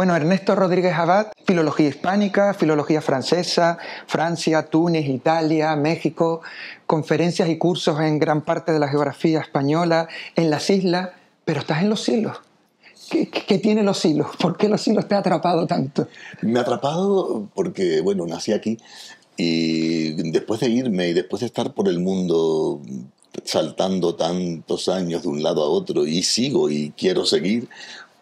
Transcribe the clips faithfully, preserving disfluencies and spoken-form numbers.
Bueno, Ernesto Rodríguez Abad, filología hispánica, filología francesa, Francia, Túnez, Italia, México, conferencias y cursos en gran parte de la geografía española, en las islas, pero estás en los hilos. ¿Qué, qué, qué tiene los hilos? ¿Por qué los hilos te ha atrapado tanto? Me ha atrapado porque, bueno, nací aquí y después de irme y después de estar por el mundo saltando tantos años de un lado a otro y sigo y quiero seguir,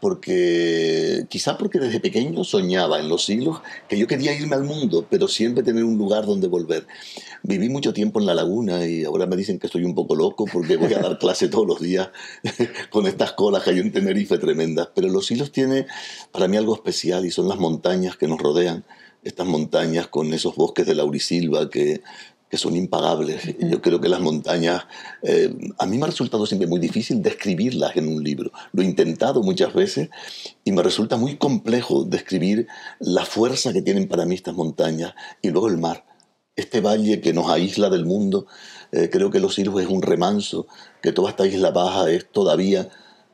porque quizá porque desde pequeño soñaba en los hilos que yo quería irme al mundo, pero siempre tener un lugar donde volver. Viví mucho tiempo en la laguna y ahora me dicen que estoy un poco loco porque voy a dar clase todos los días con estas colas que hay en Tenerife tremendas, pero los hilos tiene para mí algo especial y son las montañas que nos rodean, estas montañas con esos bosques de laurisilva que... que son impagables. Yo creo que las montañas... Eh, a mí me ha resultado siempre muy difícil describirlas en un libro. Lo he intentado muchas veces y me resulta muy complejo describir la fuerza que tienen para mí estas montañas. Y luego el mar. Este valle que nos aísla del mundo, eh, creo que Los Hilos es un remanso, que toda esta isla baja es todavía...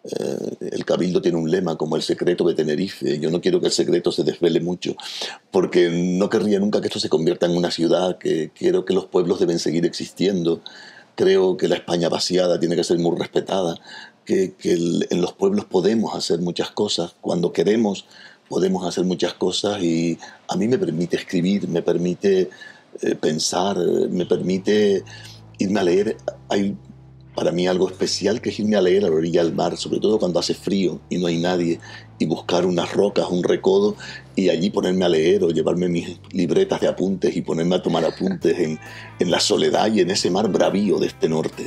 Eh, el Cabildo tiene un lema como el secreto de Tenerife. Yo no quiero que el secreto se desvele mucho porque no querría nunca que esto se convierta en una ciudad, que quiero que los pueblos deben seguir existiendo. Creo que la España vaciada tiene que ser muy respetada, que, que el, en los pueblos podemos hacer muchas cosas, cuando queremos podemos hacer muchas cosas, y a mí me permite escribir, me permite eh, pensar, me permite irme a leer. Hay para mí algo especial que es irme a leer a la orilla del mar, sobre todo cuando hace frío y no hay nadie, y buscar unas rocas, un recodo, y allí ponerme a leer o llevarme mis libretas de apuntes y ponerme a tomar apuntes en, en la soledad y en ese mar bravío de este norte.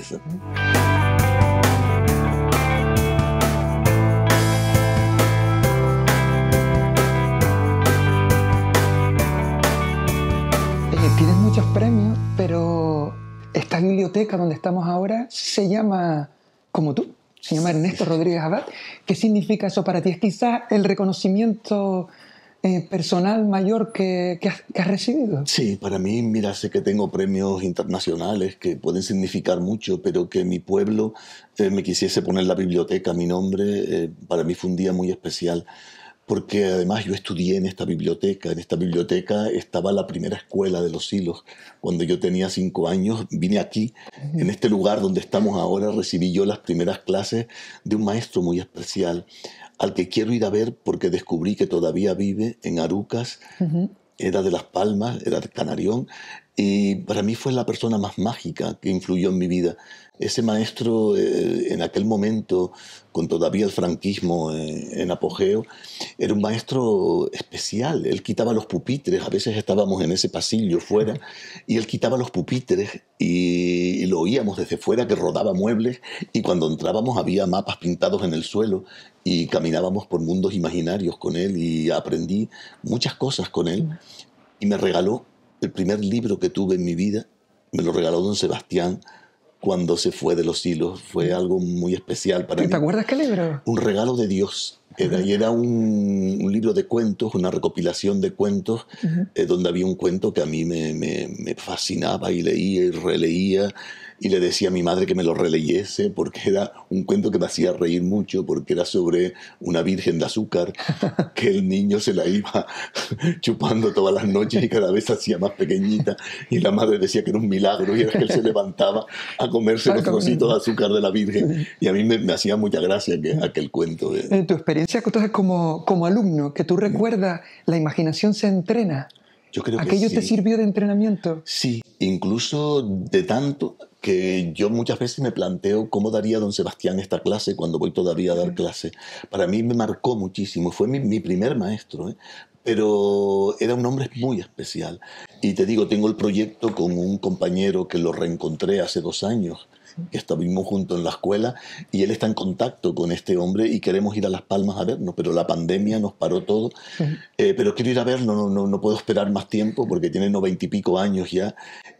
Tienes muchos premios, pero... esta biblioteca donde estamos ahora se llama, como tú, se llama Ernesto Rodríguez Abad. ¿Qué significa eso para ti? ¿Es quizás el reconocimiento eh, personal mayor que, que, has, que has recibido? Sí, para mí, mira, sé que tengo premios internacionales que pueden significar mucho, pero que mi pueblo eh, me quisiese poner la biblioteca a mi nombre, eh, para mí fue un día muy especial. Porque además yo estudié en esta biblioteca. En esta biblioteca estaba la primera escuela de Los Hilos. Cuando yo tenía cinco años vine aquí, en este lugar donde estamos ahora, recibí yo las primeras clases de un maestro muy especial, al que quiero ir a ver porque descubrí que todavía vive en Arucas. Uh-huh. Era de Las Palmas, era de Canarión, y para mí fue la persona más mágica que influyó en mi vida. Ese maestro, eh, en aquel momento, con todavía el franquismo eh, en apogeo, era un maestro especial. Él quitaba los pupitres, a veces estábamos en ese pasillo fuera, y él quitaba los pupitres y, y lo oíamos desde fuera que rodaba muebles, y cuando entrábamos había mapas pintados en el suelo y caminábamos por mundos imaginarios con él, y aprendí muchas cosas con él. Y me regaló el primer libro que tuve en mi vida, me lo regaló don Sebastián cuando se fue de Los Hilos. Fue algo muy especial para mí. ¿Te acuerdas qué libro? Un regalo de Dios. Era, y era un, un libro de cuentos, una recopilación de cuentos, uh-huh. eh, donde había un cuento que a mí me, me, me fascinaba y leía y releía, y le decía a mi madre que me lo releyese porque era un cuento que me hacía reír mucho, porque era sobre una virgen de azúcar que el niño se la iba chupando todas las noches y cada vez se hacía más pequeñita, y la madre decía que era un milagro y era que él se levantaba a comerse los trocitos de azúcar de la virgen, y a mí me, me hacía mucha gracia que, aquel cuento. Eh. Tu experiencia entonces como, como alumno, que tú recuerdas, la imaginación se entrena. Yo creo que ¿aquello sí te sirvió de entrenamiento? Sí, incluso de tanto que yo muchas veces me planteo cómo daría don Sebastián esta clase cuando voy todavía a dar clase. Para mí me marcó muchísimo, fue mi, mi primer maestro, ¿eh? Pero era un hombre muy especial. Y te digo, tengo el proyecto con un compañero que lo reencontré hace dos años, que estuvimos juntos en la escuela, y él está en contacto con este hombre y queremos ir a Las Palmas a vernos, pero la pandemia nos paró todo. Sí. Eh, pero quiero ir a verlo, no, no, no puedo esperar más tiempo porque tiene noventa y pico años ya.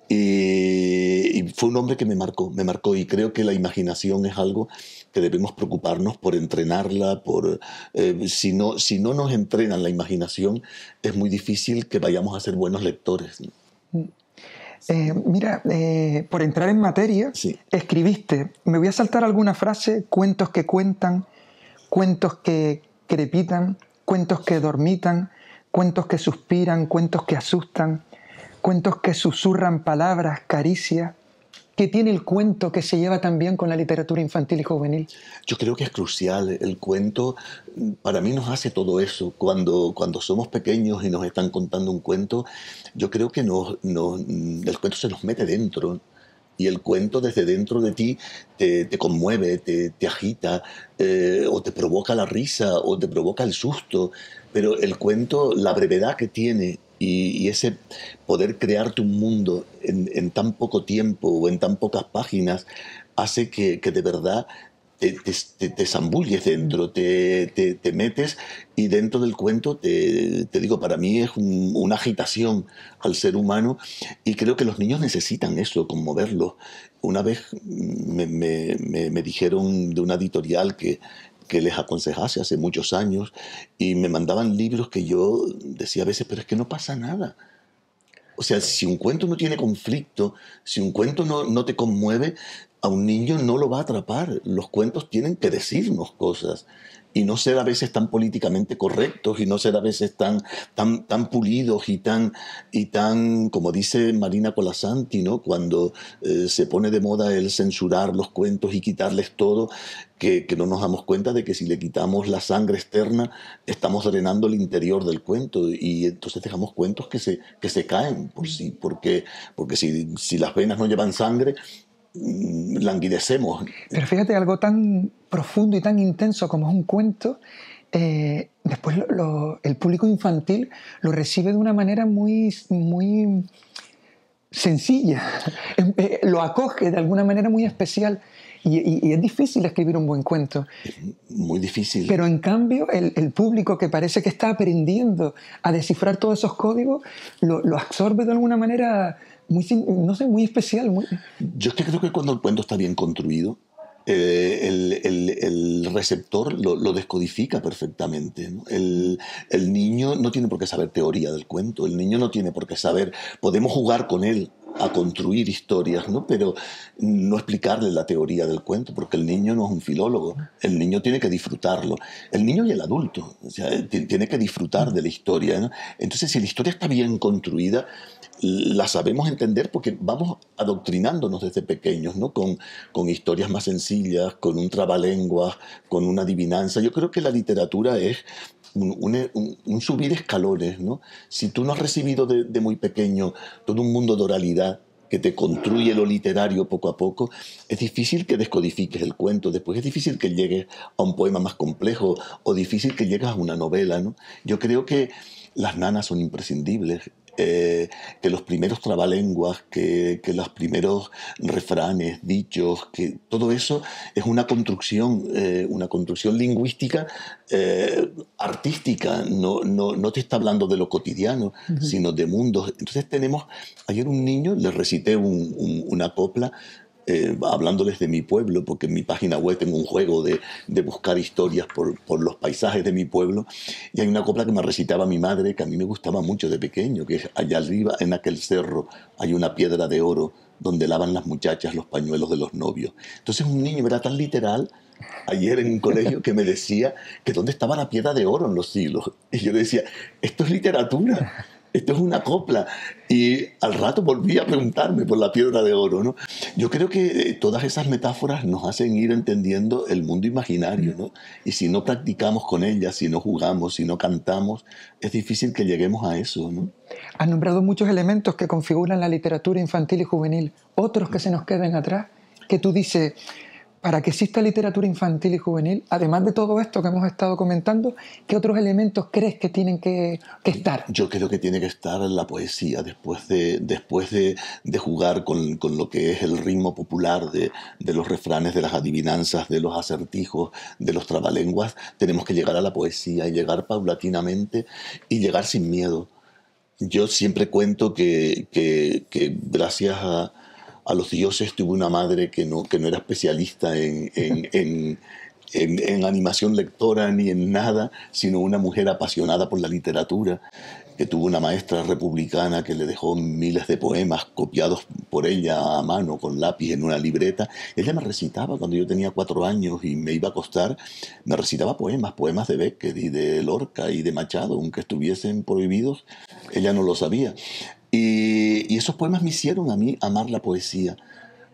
Y, y fue un hombre que me marcó, me marcó, y creo que la imaginación es algo que debemos preocuparnos por entrenarla, por, eh, si, no, si no nos entrenan la imaginación es muy difícil que vayamos a ser buenos lectores. Sí. Eh, mira, eh, por entrar en materia, sí. Escribiste, me voy a saltar alguna frase, cuentos que cuentan, cuentos que crepitan, cuentos que dormitan, cuentos que suspiran, cuentos que asustan, cuentos que susurran palabras, caricias. ¿Qué tiene el cuento que se lleva tan bien con la literatura infantil y juvenil? Yo creo que es crucial. El cuento para mí nos hace todo eso. Cuando, cuando somos pequeños y nos están contando un cuento, yo creo que nos, nos, el cuento se nos mete dentro. Y el cuento desde dentro de ti te, te conmueve, te, te agita, eh, o te provoca la risa, o te provoca el susto. Pero el cuento, la brevedad que tiene, Y, y ese poder crearte un mundo en, en tan poco tiempo o en tan pocas páginas hace que, que de verdad te, te, te zambulles dentro, te, te, te metes, y dentro del cuento, te, te digo, para mí es un, una agitación al ser humano, y creo que los niños necesitan eso, conmoverlos. Una vez me, me, me, me dijeron de una editorial que... que les aconsejase hace muchos años, y me mandaban libros que yo decía a veces, pero es que no pasa nada. O sea, si un cuento no tiene conflicto, si un cuento no, no te conmueve, a un niño no lo va a atrapar. Los cuentos tienen que decirnos cosas, y no ser a veces tan políticamente correctos, y no ser a veces tan, tan, tan pulidos y tan, y tan, como dice Marina Colasanti, ¿no? Cuando eh, se pone de moda el censurar los cuentos y quitarles todo, que, que no nos damos cuenta de que si le quitamos la sangre externa estamos drenando el interior del cuento, y entonces dejamos cuentos que se, que se caen por sí, porque, porque si, si las venas no llevan sangre, languidecemos. Pero fíjate, algo tan profundo y tan intenso como es un cuento, eh, después lo, lo, el público infantil lo recibe de una manera muy, muy sencilla, lo acoge de alguna manera muy especial, y, y, y es difícil escribir un buen cuento. Es muy difícil. Pero en cambio el, el público, que parece que está aprendiendo a descifrar todos esos códigos, lo, lo absorbe de alguna manera muy, no sé, muy especial. Muy... Yo es que creo que cuando el cuento está bien construido, eh, el, el, el receptor lo, lo descodifica perfectamente, ¿no? El, el niño no tiene por qué saber teoría del cuento, el niño no tiene por qué saber... Podemos jugar con él a construir historias, ¿no? Pero no explicarle la teoría del cuento, porque el niño no es un filólogo, el niño tiene que disfrutarlo, el niño y el adulto, o sea, tiene que disfrutar de la historia, ¿no? Entonces, si la historia está bien construida, la sabemos entender porque vamos adoctrinándonos desde pequeños, ¿no? Con, con historias más sencillas, con un trabalenguas, con una adivinanza. Yo creo que la literatura es un, un, un subir escalones, ¿no? Si tú no has recibido de, de muy pequeño todo un mundo de oralidad que te construye lo literario poco a poco, es difícil que descodifiques el cuento. Después es difícil que llegues a un poema más complejo, o difícil que llegues a una novela, ¿no? Yo creo que las nanas son imprescindibles. Eh, que los primeros trabalenguas, que, que los primeros refranes, dichos, que todo eso es una construcción, eh, una construcción lingüística, eh, artística. No, no, no te está hablando de lo cotidiano, uh-huh, sino de mundos. Entonces tenemos, ayer un niño, le recité un, un, una copla, Eh, hablándoles de mi pueblo, porque en mi página web tengo un juego de, de buscar historias por, por los paisajes de mi pueblo, y hay una copla que me recitaba mi madre, que a mí me gustaba mucho de pequeño, que es: allá arriba en aquel cerro hay una piedra de oro donde lavan las muchachas los pañuelos de los novios. Entonces un niño era tan literal ayer en un colegio que me decía que dónde estaba la piedra de oro en los siglos, y yo le decía, esto es literatura, esto es una copla. Y al rato volví a preguntarme por la piedra de oro, ¿no? Yo creo que todas esas metáforas nos hacen ir entendiendo el mundo imaginario, ¿no? Y si no practicamos con ellas, si no jugamos, si no cantamos, es difícil que lleguemos a eso, ¿no? Has nombrado muchos elementos que configuran la literatura infantil y juvenil. Otros que se nos queden atrás, que tú dices, para que exista literatura infantil y juvenil, además de todo esto que hemos estado comentando, ¿qué otros elementos crees que tienen que, que estar? Yo creo que tiene que estar la poesía, después de, después de, de jugar con, con lo que es el ritmo popular de, de los refranes, de las adivinanzas, de los acertijos, de los trabalenguas. Tenemos que llegar a la poesía, y llegar paulatinamente, y llegar sin miedo. Yo siempre cuento que, que, que gracias a a los dioses tuve una madre que no, que no era especialista en, en, en, en, en animación lectora ni en nada, sino una mujer apasionada por la literatura, que tuvo una maestra republicana que le dejó miles de poemas copiados por ella a mano con lápiz en una libreta. Ella me recitaba cuando yo tenía cuatro años y me iba a acostar, me recitaba poemas, poemas de Bécquer y de Lorca y de Machado, aunque estuviesen prohibidos, ella no lo sabía. Y, y esos poemas me hicieron a mí amar la poesía,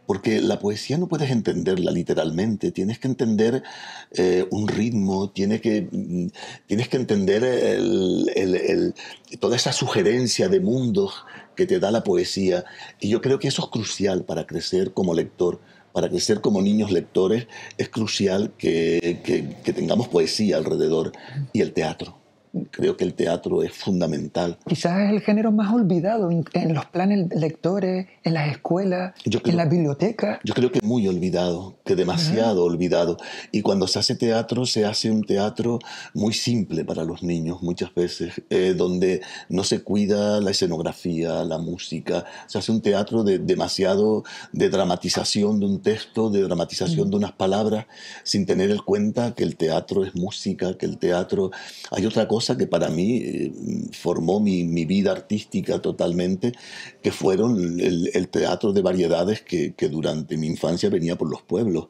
porque la poesía no puedes entenderla literalmente, tienes que entender eh, un ritmo, tienes que, tienes que entender el, el, el, toda esa sugerencia de mundos que te da la poesía. Y yo creo que eso es crucial para crecer como lector, para crecer como niños lectores, es crucial que, que, que tengamos poesía alrededor y el teatro. Creo que el teatro es fundamental. Quizás es el género más olvidado en los planes lectores, en las escuelas, creo, en la biblioteca. Yo creo que muy olvidado, que demasiado uh-huh. olvidado. Y cuando se hace teatro, se hace un teatro muy simple para los niños, muchas veces, eh, donde no se cuida la escenografía, la música. Se hace un teatro de, demasiado de dramatización de un texto, de dramatización uh-huh. de unas palabras, sin tener en cuenta que el teatro es música, que el teatro... Hay otra cosa que para mí eh, formó mi, mi vida artística totalmente, que fueron el, el teatro de variedades que, que durante mi infancia venía por los pueblos.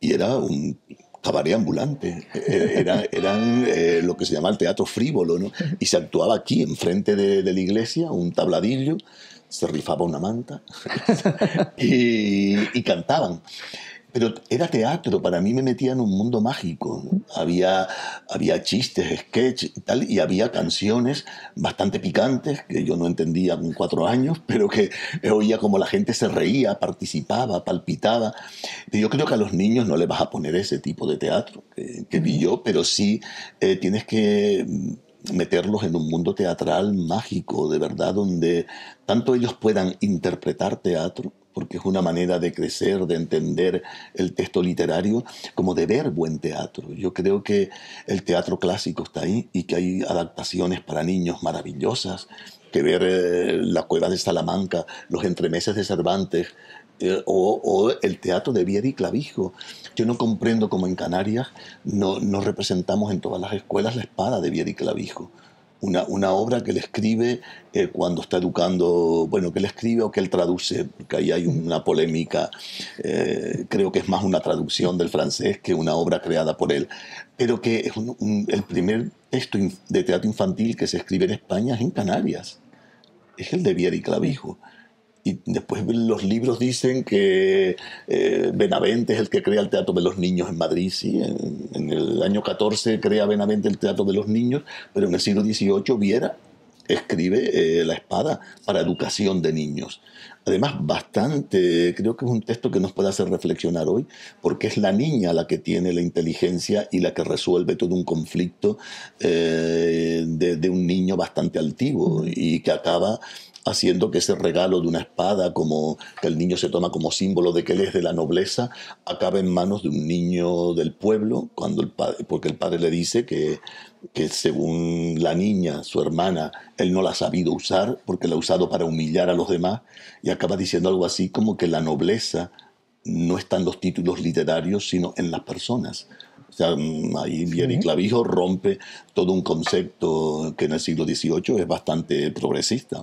Y era un cabaret ambulante, era, eran eh, lo que se llama el teatro frívolo, ¿no? Y se actuaba aquí, enfrente de, de la iglesia, un tabladillo, se rifaba una manta y, y cantaban. Pero era teatro, para mí me metía en un mundo mágico. Había, había chistes, sketch y tal, y había canciones bastante picantes que yo no entendía con cuatro años, pero que oía como la gente se reía, participaba, palpitaba. Y yo creo que a los niños no les vas a poner ese tipo de teatro que, que vi yo, pero sí eh, tienes que meterlos en un mundo teatral mágico, de verdad, donde tanto ellos puedan interpretar teatro, porque es una manera de crecer, de entender el texto literario, como de ver buen teatro. Yo creo que el teatro clásico está ahí y que hay adaptaciones para niños maravillosas, que ver eh, la Cueva de Salamanca, los entremeses de Cervantes, eh, o, o el teatro de Viera y Clavijo. Yo no comprendo cómo en Canarias no, no representamos en todas las escuelas la espada de Viera y Clavijo. Una, una obra que él escribe eh, cuando está educando, bueno, que él escribe o que él traduce, porque ahí hay una polémica, eh, creo que es más una traducción del francés que una obra creada por él, pero que es un, un, el primer texto de teatro infantil que se escribe en España es en Canarias, es el de Viera y Clavijo. Y después los libros dicen que eh, Benavente es el que crea el Teatro de los Niños en Madrid. Sí, en, en el año catorce crea Benavente el Teatro de los Niños, pero en el siglo dieciocho Viera escribe eh, La Espada para educación de niños. Además, bastante, creo que es un texto que nos puede hacer reflexionar hoy, porque es la niña la que tiene la inteligencia y la que resuelve todo un conflicto eh, de, de un niño bastante altivo y que acaba haciendo que ese regalo de una espada, como que el niño se toma como símbolo de que él es de la nobleza, acabe en manos de un niño del pueblo, cuando el padre, porque el padre le dice que, que según la niña, su hermana, él no la ha sabido usar, porque la ha usado para humillar a los demás, y acaba diciendo algo así como que la nobleza no está en los títulos literarios, sino en las personas. O sea, ahí Viera y Clavijo rompe todo un concepto que en el siglo dieciocho es bastante progresista.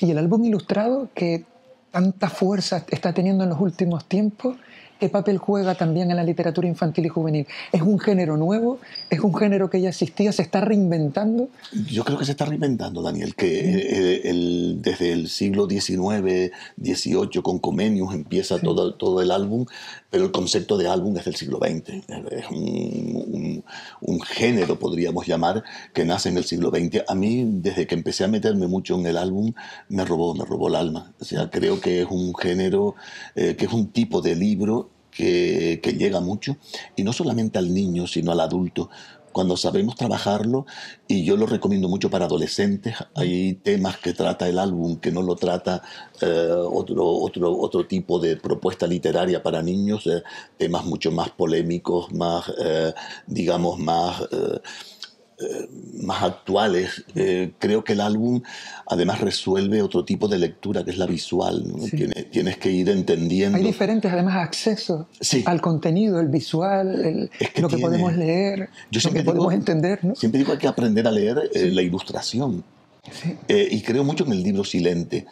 Y el álbum ilustrado, que tanta fuerza está teniendo en los últimos tiempos, ¿qué papel juega también en la literatura infantil y juvenil? ¿Es un género nuevo? ¿Es un género que ya existía? ¿Se está reinventando? Yo creo que se está reinventando, Daniel, que el, el, desde el siglo diecinueve, dieciocho, con Comenius empieza sí. todo, todo el álbum, pero el concepto de álbum es del siglo veinte. Es un, un, un género, podríamos llamar, que nace en el siglo veinte. A mí, desde que empecé a meterme mucho en el álbum, me robó, me robó el alma. O sea, creo que es un género, eh, que es un tipo de libro Que, que llega mucho, y no solamente al niño, sino al adulto, cuando sabemos trabajarlo. Y yo lo recomiendo mucho para adolescentes. Hay temas que trata el álbum que no lo trata eh, otro, otro, otro tipo de propuesta literaria para niños, eh, temas mucho más polémicos, más, eh, digamos, más... Eh, eh, más actuales. Eh, creo que el álbum además resuelve otro tipo de lectura, que es la visual, ¿no? Sí. Tienes, tienes que ir entendiendo. Hay diferentes, además, accesos sí. al contenido, el visual, el, es que lo que tiene, podemos leer, yo lo que digo, podemos entender, ¿no? Siempre digo que hay que aprender a leer eh, sí. la ilustración. Sí. Eh, y creo mucho en el libro silente.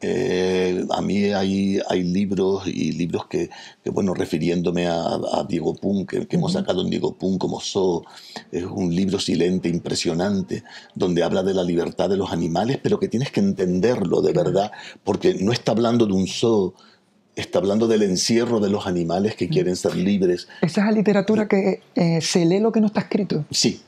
Eh, a mí hay, hay libros y libros que, que bueno, refiriéndome a, a Diego Punk, que, que hemos sacado en Diego Punk como Zoo, es un libro silente impresionante, donde habla de la libertad de los animales, pero que tienes que entenderlo de verdad, porque no está hablando de un zoo, está hablando del encierro de los animales que quieren ser libres. Esa es la literatura que eh, se lee lo que no está escrito. Sí.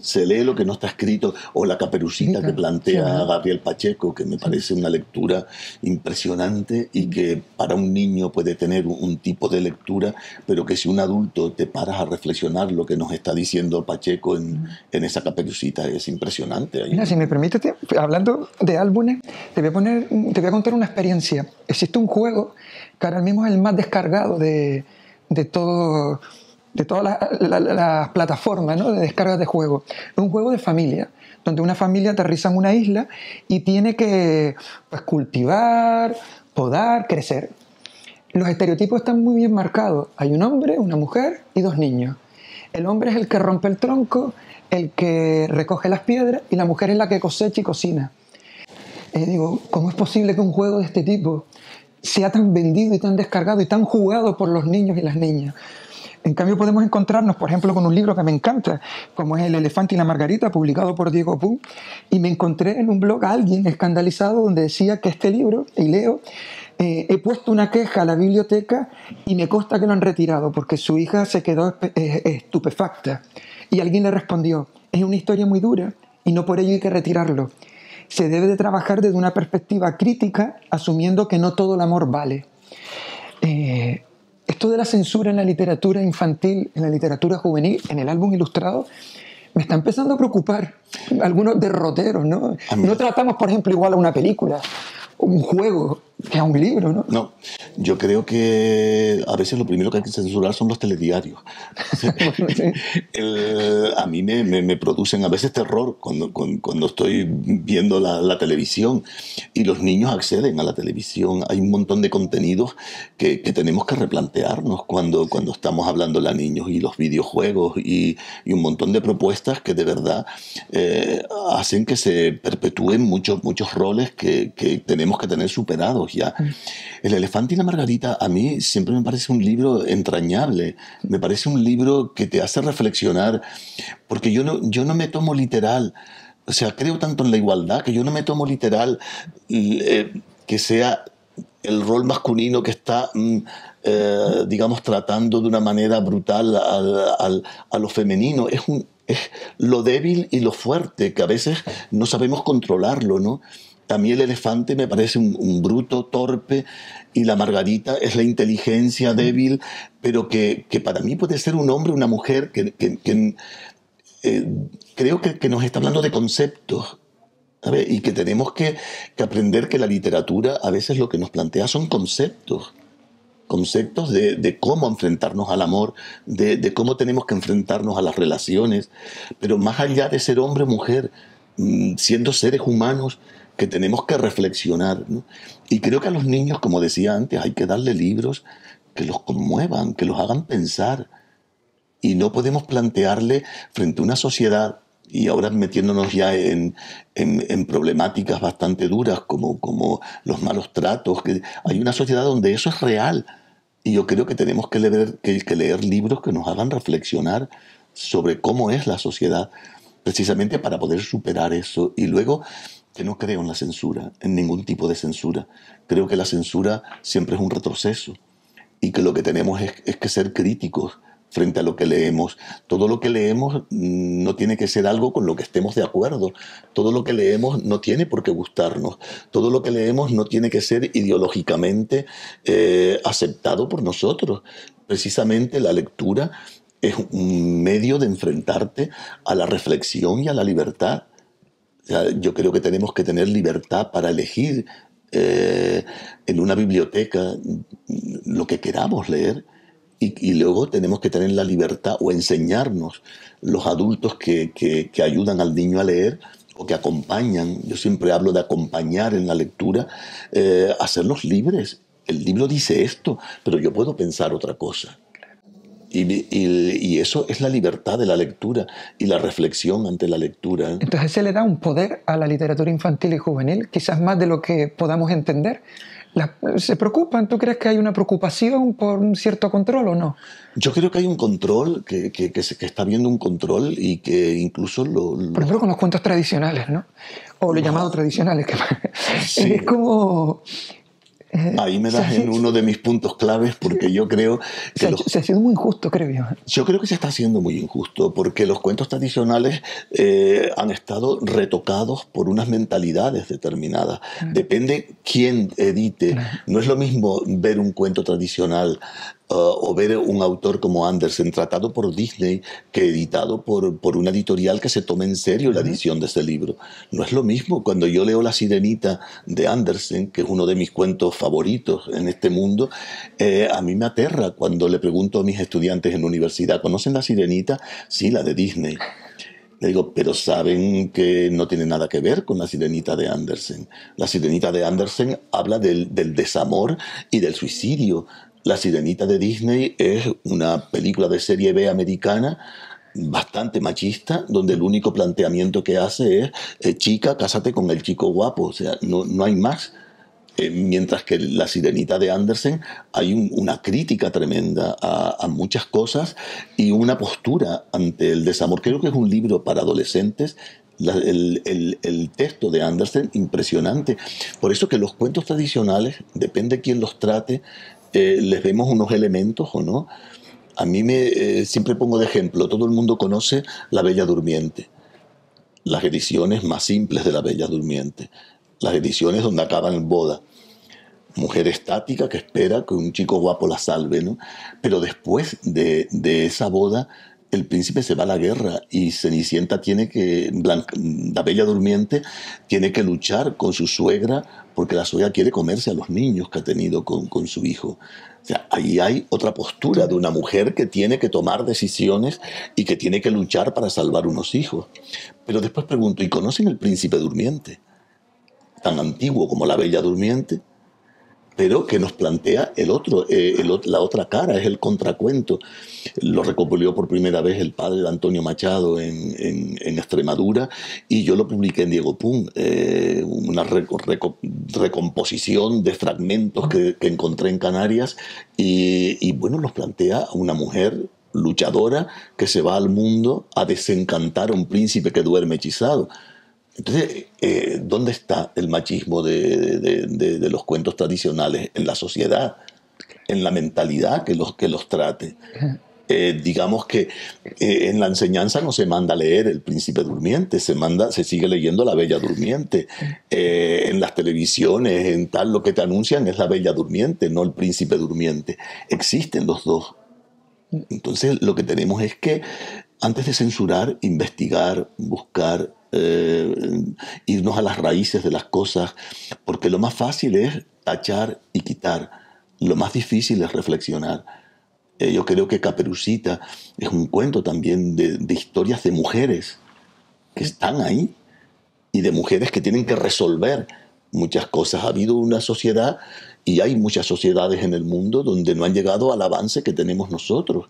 Se lee lo que no está escrito, o la Caperucita sí, que plantea sí, Gabriel Pacheco, que me parece una lectura impresionante y que para un niño puede tener un tipo de lectura, pero que si un adulto te paras a reflexionar lo que nos está diciendo Pacheco en, en esa Caperucita, es impresionante. Mira, si me permites, hablando de álbumes, te voy a poner, te voy a contar una experiencia. Existe un juego que ahora mismo es el más descargado de, de todo... de todas las la, la, la plataformas, ¿no?, de descargas de juegos. Es un juego de familia, donde una familia aterriza en una isla y tiene que, pues, cultivar, podar, crecer. Los estereotipos están muy bien marcados. Hay un hombre, una mujer y dos niños. El hombre es el que rompe el tronco, el que recoge las piedras, y la mujer es la que cosecha y cocina. Eh, digo, ¿cómo es posible que un juego de este tipo sea tan vendido y tan descargado y tan jugado por los niños y las niñas? En cambio, podemos encontrarnos, por ejemplo, con un libro que me encanta, como es El elefante y la margarita, publicado por Diego Punk, y me encontré en un blog a alguien escandalizado donde decía que este libro, y leo, eh, he puesto una queja a la biblioteca y me consta que lo han retirado porque su hija se quedó estupefacta. Y alguien le respondió, es una historia muy dura y no por ello hay que retirarlo. Se debe de trabajar desde una perspectiva crítica, asumiendo que no todo el amor vale. Eh, Esto de la censura en la literatura infantil, en la literatura juvenil, en el álbum ilustrado, me está empezando a preocupar. Algunos derroteros, ¿no? No tratamos, por ejemplo, igual a una película, un juego, que a un libro, ¿no? No, yo creo que a veces lo primero que hay que censurar son los telediarios. Bueno, sí. El, a mí me, me, me producen a veces terror cuando, cuando, cuando estoy viendo la, la televisión, y los niños acceden a la televisión. Hay un montón de contenidos que, que tenemos que replantearnos cuando, cuando estamos hablándole a niños, y los videojuegos y, y un montón de propuestas que de verdad eh, hacen que se perpetúen muchos, muchos roles que, que tenemos que tener superados. Ya. El elefante y la margarita a mí siempre me parece un libro entrañable, me parece un libro que te hace reflexionar, porque yo no, yo no me tomo literal, o sea, creo tanto en la igualdad que yo no me tomo literal eh, que sea el rol masculino que está, eh, digamos, tratando de una manera brutal al, al, a lo femenino. Es, un, es lo débil y lo fuerte, que a veces no sabemos controlarlo, ¿no? A mí el elefante me parece un, un bruto, torpe, y la margarita es la inteligencia débil, pero que, que para mí puede ser un hombre, una mujer, que, que, que eh, creo que, que nos está hablando de conceptos, ¿sabes? Y que tenemos que, que aprender que la literatura a veces lo que nos plantea son conceptos. Conceptos de, de cómo enfrentarnos al amor, de, de cómo tenemos que enfrentarnos a las relaciones, pero más allá de ser hombre o mujer, siendo seres humanos, que tenemos que reflexionar, ¿no? Y creo que a los niños, como decía antes, hay que darle libros que los conmuevan, que los hagan pensar. Y no podemos plantearle frente a una sociedad, y ahora metiéndonos ya en, en, en problemáticas bastante duras, como, como los malos tratos, que hay una sociedad donde eso es real. Y yo creo que tenemos que leer, que, que leer libros que nos hagan reflexionar sobre cómo es la sociedad, precisamente para poder superar eso. Y luego, que no creo en la censura, en ningún tipo de censura. Creo que la censura siempre es un retroceso, y que lo que tenemos es, es que ser críticos frente a lo que leemos. Todo lo que leemos no tiene que ser algo con lo que estemos de acuerdo. Todo lo que leemos no tiene por qué gustarnos. Todo lo que leemos no tiene que ser ideológicamente eh, aceptado por nosotros. Precisamente la lectura es un medio de enfrentarte a la reflexión y a la libertad. O sea, yo creo que tenemos que tener libertad para elegir eh, en una biblioteca lo que queramos leer, Y, y luego tenemos que tener la libertad o enseñarnos los adultos que, que, que ayudan al niño a leer o que acompañan, yo siempre hablo de acompañar en la lectura, eh, hacernos libres. El libro dice esto, pero yo puedo pensar otra cosa. Y, y, y eso es la libertad de la lectura y la reflexión ante la lectura. Entonces se le da un poder a la literatura infantil y juvenil, quizás más de lo que podamos entender. La, ¿Se preocupan? ¿Tú crees que hay una preocupación por un cierto control o no? Yo creo que hay un control, que, que, que, se, que está habiendo un control y que incluso lo... lo... Por ejemplo con los cuentos tradicionales, ¿no? O lo no. llamado tradicionales. Que... Sí. Es como... Ahí me das en uno de mis puntos claves porque yo creo que... Se ha, los... se ha sido muy injusto, creo yo. Yo creo que se está haciendo muy injusto porque los cuentos tradicionales eh, han estado retocados por unas mentalidades determinadas. Claro. Depende quién edite. Claro. No es lo mismo ver un cuento tradicional uh, o ver un autor como Andersen tratado por Disney que editado por, por una editorial que se tome en serio uh-huh. la edición de ese libro. No es lo mismo. Cuando yo leo La Sirenita de Andersen, que es uno de mis cuentos favoritos en este mundo, eh, a mí me aterra cuando le pregunto a mis estudiantes en la universidad, ¿conocen La Sirenita? Sí, la de Disney. Le digo, pero saben que no tiene nada que ver con La Sirenita de Andersen. La Sirenita de Andersen habla del, del desamor y del suicidio. La Sirenita de Disney es una película de serie B americana bastante machista, donde el único planteamiento que hace es, eh, chica, cásate con el chico guapo. O sea, no, no hay más. Eh, mientras que La Sirenita de Andersen hay un, una crítica tremenda a, a muchas cosas y una postura ante el desamor. Creo que es un libro para adolescentes, la, el, el, el texto de Andersen impresionante. Por eso que los cuentos tradicionales, depende quién los trate, eh, les vemos unos elementos o no. A mí me eh, siempre pongo de ejemplo, todo el mundo conoce La Bella Durmiente, las ediciones más simples de La Bella Durmiente. Las ediciones donde acaban en boda. Mujer estática que espera que un chico guapo la salve, ¿no? Pero después de, de esa boda, el príncipe se va a la guerra y Cenicienta tiene que... Blanca, la Bella Durmiente tiene que luchar con su suegra porque la suegra quiere comerse a los niños que ha tenido con, con su hijo. O sea, ahí hay otra postura de una mujer que tiene que tomar decisiones y que tiene que luchar para salvar unos hijos. Pero después pregunto, ¿y conocen el príncipe durmiente? Tan antiguo como La Bella Durmiente, pero que nos plantea el otro, eh, el, la otra cara, es el contracuento. Lo recopiló por primera vez el padre de Antonio Machado en, en, en Extremadura y yo lo publiqué en Diego Punk, eh, una reco, reco, recomposición de fragmentos que, que encontré en Canarias y, y bueno, nos plantea a una mujer luchadora que se va al mundo a desencantar a un príncipe que duerme hechizado. Entonces, eh, ¿dónde está el machismo de, de, de, de los cuentos tradicionales? En la sociedad, en la mentalidad que los, que los trate. Eh, digamos que eh, en la enseñanza no se manda a leer El Príncipe Durmiente, se manda, se sigue leyendo La Bella Durmiente. Eh, en las televisiones, en tal, lo que te anuncian es La Bella Durmiente, no El Príncipe Durmiente. Existen los dos. Entonces, lo que tenemos es que, antes de censurar, investigar, buscar... Eh, irnos a las raíces de las cosas, porque lo más fácil es tachar y quitar, lo más difícil es reflexionar. Eh, yo creo que Caperucita es un cuento también de, de historias de mujeres que están ahí y de mujeres que tienen que resolver muchas cosas. Ha habido una sociedad y hay muchas sociedades en el mundo donde no han llegado al avance que tenemos nosotros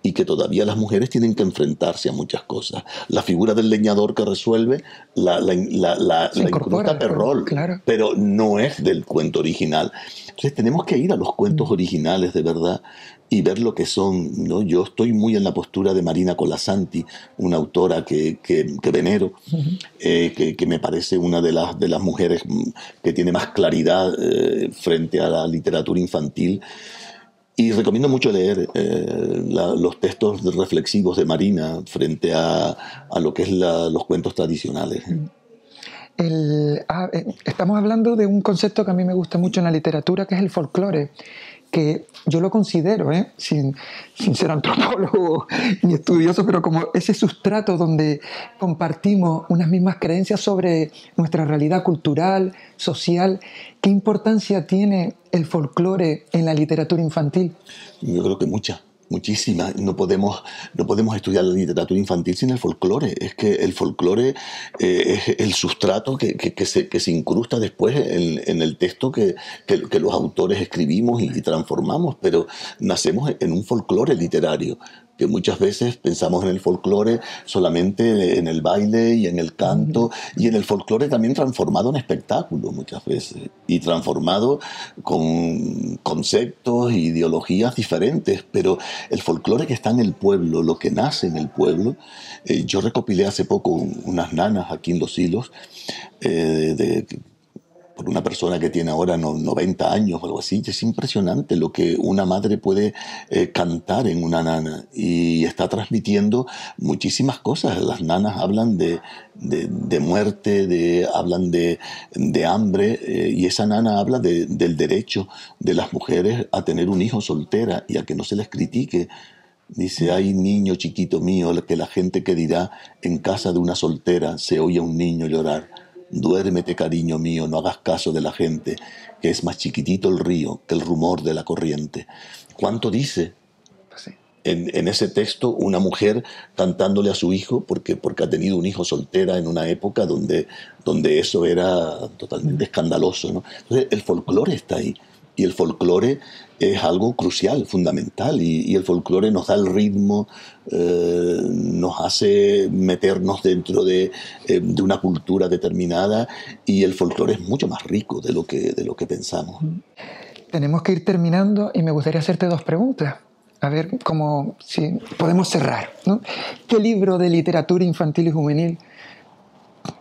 y que todavía las mujeres tienen que enfrentarse a muchas cosas. La figura del leñador que resuelve la, la, la, la, la incrusta Perrol, claro. Pero no es del cuento original. Entonces tenemos que ir a los cuentos originales de verdad y ver lo que son, ¿no? Yo estoy muy en la postura de Marina Colasanti, una autora que, que, que venero, uh-huh. eh, que, que me parece una de las, de las mujeres que tiene más claridad eh, frente a la literatura infantil. Y recomiendo mucho leer eh, la, los textos reflexivos de Marina frente a, a lo que es la, los cuentos tradicionales. El, ah, estamos hablando de un concepto que a mí me gusta mucho en la literatura, que es el folclore, que yo lo considero, ¿eh? sin, sin ser antropólogo ni estudioso, pero como ese sustrato donde compartimos unas mismas creencias sobre nuestra realidad cultural, social. ¿Qué importancia tiene el folclore en la literatura infantil? Yo creo que mucha. Muchísimas. No podemos, no podemos estudiar la literatura infantil sin el folclore. Es que el folclore eh, es el sustrato que, que, que, se, que se incrusta después en, en el texto que, que, que los autores escribimos y, y transformamos, pero nacemos en un folclore literario, que muchas veces pensamos en el folclore solamente en el baile y en el canto, y en el folclore también transformado en espectáculo muchas veces, y transformado con conceptos e ideologías diferentes, pero el folclore que está en el pueblo, lo que nace en el pueblo, eh, yo recopilé hace poco unas nanas aquí en Los Hilos, eh, de... por una persona que tiene ahora noventa años o algo así. Es impresionante lo que una madre puede eh, cantar en una nana, y está transmitiendo muchísimas cosas. Las nanas hablan de, de, de muerte, de, hablan de, de hambre, eh, y esa nana habla de, del derecho de las mujeres a tener un hijo soltera y a que no se les critique. Dice, ay niño chiquito mío, que la gente que dirá en casa de una soltera se oye a un niño llorar. Duérmete, cariño mío, no hagas caso de la gente, que es más chiquitito el río que el rumor de la corriente. ¿Cuánto dice en, en ese texto una mujer cantándole a su hijo porque, porque ha tenido un hijo soltera en una época donde, donde eso era totalmente escandaloso, ¿no? Entonces, el folclore está ahí. Y el folclore es algo crucial, fundamental, y, y el folclore nos da el ritmo, eh, nos hace meternos dentro de, eh, de una cultura determinada, y el folclore es mucho más rico de lo que, de lo que pensamos. Tenemos que ir terminando y me gustaría hacerte dos preguntas, a ver cómo si podemos cerrar, ¿no? ¿Qué libro de literatura infantil y juvenil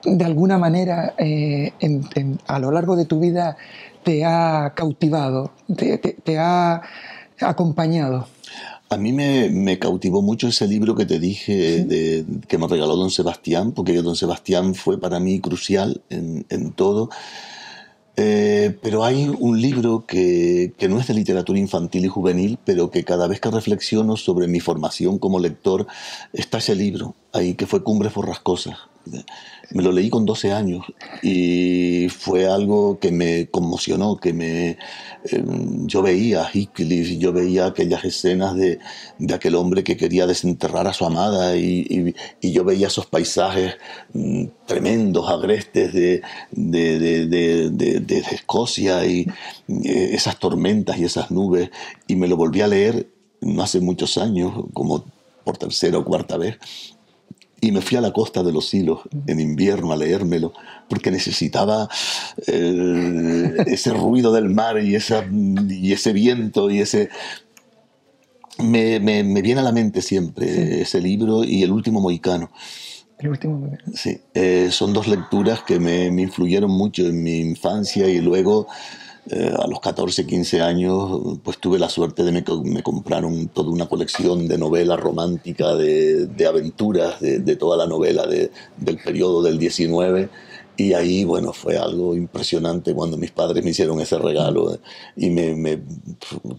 de alguna manera eh, en, en, a lo largo de tu vida te ha cautivado, te, te, te ha acompañado? A mí me, me cautivó mucho ese libro que te dije, ¿sí?, de, que me regaló don Sebastián, porque don Sebastián fue para mí crucial en, en todo. Eh, pero hay un libro que, que no es de literatura infantil y juvenil, pero que cada vez que reflexiono sobre mi formación como lector, está ese libro ahí, que fue Cumbres Borrascosas. Me lo leí con doce años y fue algo que me conmocionó, que me, eh, yo veía a Heathcliff, yo veía aquellas escenas de, de aquel hombre que quería desenterrar a su amada, y, y, y yo veía esos paisajes mm, tremendos, agrestes de, de, de, de, de, de Escocia, y eh, esas tormentas y esas nubes, y me lo volví a leer no hace muchos años, como por tercera o cuarta vez. Y me fui a la costa de Los Hilos en invierno a leérmelo, porque necesitaba eh, ese ruido del mar y, esa, y ese viento y ese... Me, me, me viene a la mente siempre, sí, ese libro y El último mohicano. El último mohicano. Sí, eh, son dos lecturas que me, me influyeron mucho en mi infancia, y luego... Eh, a los catorce, quince años, pues tuve la suerte de que me, me compraron toda una colección de novelas románticas, de, de aventuras, de, de toda la novela de, del periodo del diecinueve. Y ahí, bueno, fue algo impresionante cuando mis padres me hicieron ese regalo. Y me, me,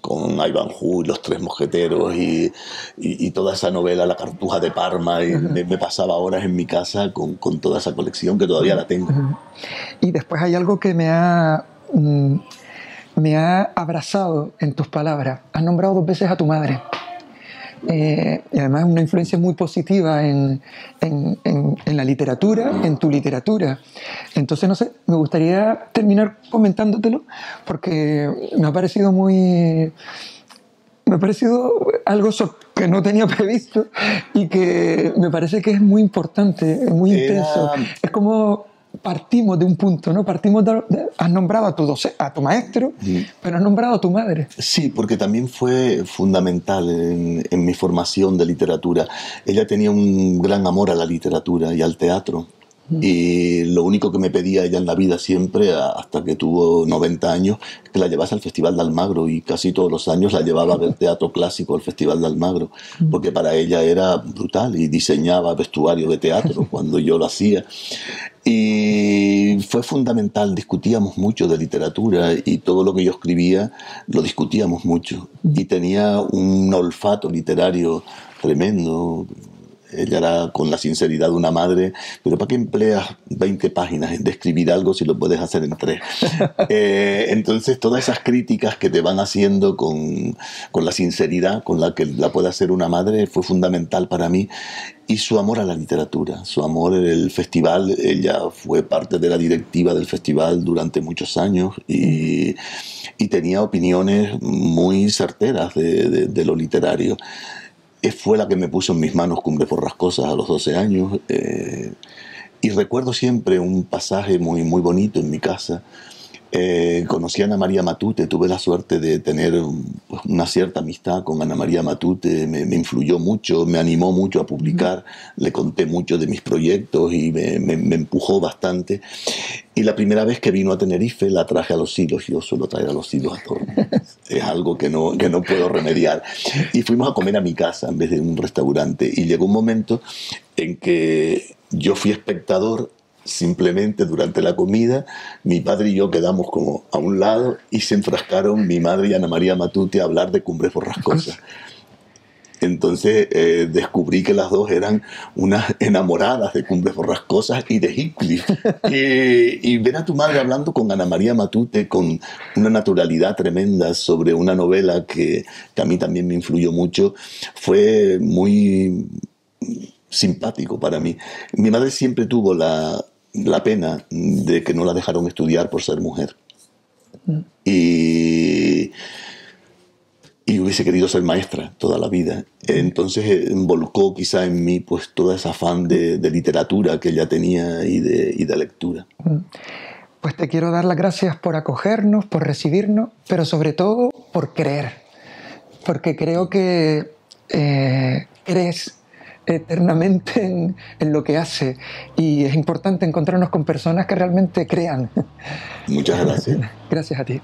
con Ivanhoe, Los Tres Mosqueteros y, y, y toda esa novela, La Cartuja de Parma. Y me, me pasaba horas en mi casa con, con toda esa colección que todavía la tengo. Y después hay algo que me ha... me ha abrazado en tus palabras. Has nombrado dos veces a tu madre, eh, y además una influencia muy positiva en, en, en, en la literatura, en tu literatura. Entonces, no sé, me gustaría terminar comentándotelo, porque me ha parecido muy... me ha parecido algo que no tenía previsto y que me parece que es muy importante, muy intenso. Era... Es como... partimos de un punto, ¿no? Partimos de, de, has nombrado a tu, doce, a tu maestro, sí, pero has nombrado a tu madre. Sí, porque también fue fundamental en, en mi formación de literatura. Ella tenía un gran amor a la literatura y al teatro. Y lo único que me pedía ella en la vida siempre, hasta que tuvo noventa años, es que la llevase al Festival de Almagro, y casi todos los años la llevaba a ver teatro clásico al Festival de Almagro, porque para ella era brutal, y diseñaba vestuario de teatro cuando yo lo hacía. Y fue fundamental, discutíamos mucho de literatura, y todo lo que yo escribía lo discutíamos mucho, y tenía un olfato literario tremendo. Ella era con la sinceridad de una madre, pero ¿para qué empleas veinte páginas en describir algo si lo puedes hacer en tres? eh, entonces, todas esas críticas que te van haciendo con, con la sinceridad con la que la puede hacer una madre fue fundamental para mí. Y su amor a la literatura, su amor al festival. Ella fue parte de la directiva del festival durante muchos años y, y tenía opiniones muy certeras de, de, de lo literario. Fue la que me puso en mis manos Cumbres Borrascosas a los doce años, eh, y recuerdo siempre un pasaje muy, muy bonito en mi casa. Eh, conocí a Ana María Matute, tuve la suerte de tener pues, una cierta amistad con Ana María Matute, me, me influyó mucho, me animó mucho a publicar, le conté mucho de mis proyectos y me, me, me empujó bastante. Y la primera vez que vino a Tenerife la traje a los hilos. Yo suelo traer a los hilos a todo. Es algo que no, que no puedo remediar. Y fuimos a comer a mi casa en vez de un restaurante. Y llegó un momento en que yo fui espectador. Simplemente durante la comida mi padre y yo quedamos como a un lado y se enfrascaron mi madre y Ana María Matute a hablar de Cumbres Borrascosas. Entonces eh, descubrí que las dos eran unas enamoradas de Cumbres Borrascosas y de Heathcliff. Eh, y ver a tu madre hablando con Ana María Matute con una naturalidad tremenda sobre una novela que, que a mí también me influyó mucho fue muy simpático para mí. Mi madre siempre tuvo la, la pena de que no la dejaron estudiar por ser mujer. Y... y hubiese querido ser maestra toda la vida. Entonces volcó quizá en mí pues, todo ese afán de, de literatura que ella tenía y de, y de lectura. Pues te quiero dar las gracias por acogernos, por recibirnos, pero sobre todo por creer. Porque creo que eh, crees eternamente en, en lo que hace y es importante encontrarnos con personas que realmente crean. Muchas gracias. Gracias a ti.